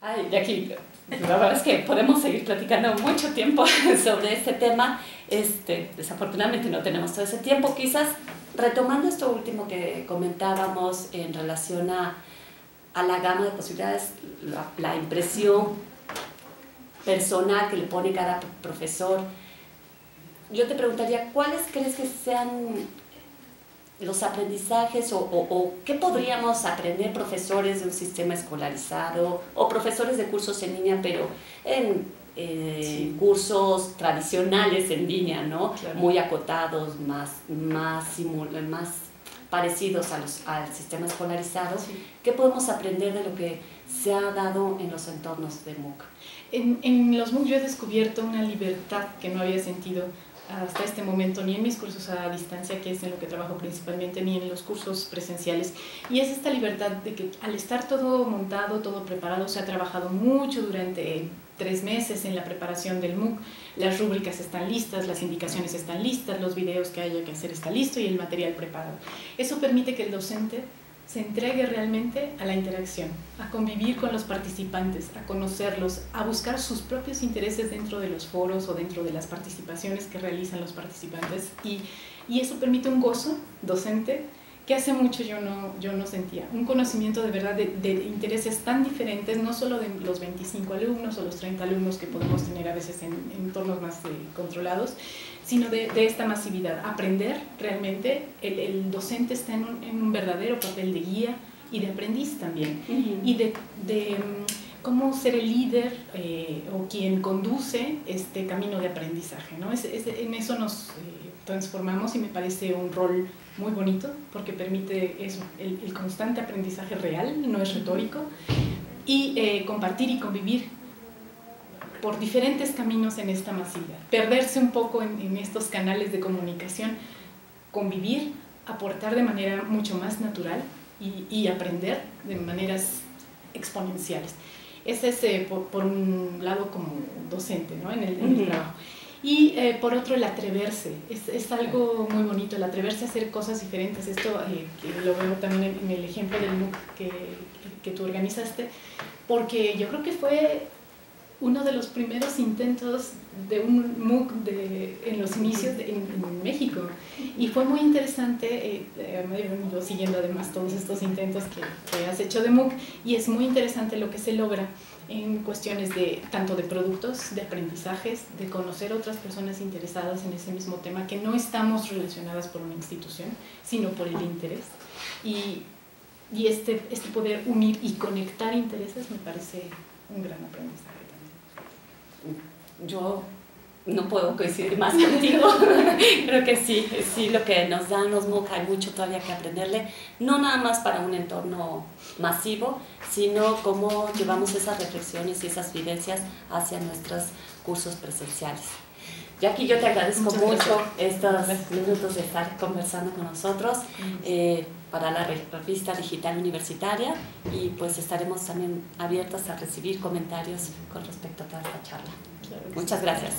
Ay, Jackie, la verdad es que podemos seguir platicando mucho tiempo sobre este tema. Desafortunadamente no tenemos todo ese tiempo. Quizás retomando esto último que comentábamos en relación a la gama de posibilidades, la impresión personal que le pone cada profesor, yo te preguntaría, ¿cuáles crees que sean los aprendizajes o qué podríamos aprender profesores de un sistema escolarizado o profesores de cursos en línea, pero en sí, cursos tradicionales en línea, ¿no? Claro. Muy acotados, más parecidos al sistema escolarizado? Sí. ¿Qué podemos aprender de lo que se ha dado en los entornos de MOOC? En los MOOC yo he descubierto una libertad que no había sentido hasta este momento, ni en mis cursos a distancia, que es en lo que trabajo principalmente, ni en los cursos presenciales. Y es esta libertad de que al estar todo montado, todo preparado, se ha trabajado mucho durante 3 meses en la preparación del MOOC, las rúbricas están listas, las indicaciones están listas, los videos que haya que hacer está listo y el material preparado. Eso permite que el docente se entregue realmente a la interacción, a convivir con los participantes, a conocerlos, a buscar sus propios intereses dentro de los foros o dentro de las participaciones que realizan los participantes, y eso permite un gozo docente que hace mucho yo no sentía, un conocimiento de verdad de intereses tan diferentes, no solo de los 25 alumnos o los 30 alumnos que podemos tener a veces en entornos más controlados, sino de esta masividad. Aprender realmente, el docente está en un verdadero papel de guía y de aprendiz también, y de cómo ser el líder o quien conduce este camino de aprendizaje, ¿no? En eso nos transformamos, y me parece un rol muy bonito porque permite eso, el constante aprendizaje real, no es retórico, y compartir y convivir por diferentes caminos en esta masividad, perderse un poco en estos canales de comunicación, convivir, aportar de manera mucho más natural y aprender de maneras exponenciales. Ese es por un lado como docente, ¿no? en el trabajo. Y por otro, el atreverse, es algo muy bonito, el atreverse a hacer cosas diferentes. Esto que lo veo también en el ejemplo del MOOC que tú organizaste, porque yo creo que fue uno de los primeros intentos de un MOOC en los inicios en México, y fue muy interesante. Me he venido siguiendo además todos estos intentos que has hecho de MOOC, y es muy interesante lo que se logra en cuestiones tanto de productos, de aprendizajes, de conocer otras personas interesadas en ese mismo tema, que no estamos relacionadas por una institución, sino por el interés, y este poder unir y conectar intereses me parece un gran aprendizaje. Yo no puedo coincidir más contigo. Creo que sí, lo que nos dan los MOOC, hay mucho todavía que aprenderle, no nada más para un entorno masivo, sino cómo llevamos esas reflexiones y esas vivencias hacia nuestros cursos presenciales. Jackie, yo te agradezco mucho estos minutos de estar conversando con nosotros para la Revista Digital Universitaria, y pues estaremos también abiertas a recibir comentarios con respecto a toda esta charla. Muchas gracias.